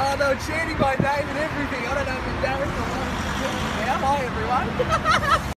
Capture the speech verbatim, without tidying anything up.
Oh no, chanting my name and everything. I don't know if I'm embarrassed or not. Am I, everyone?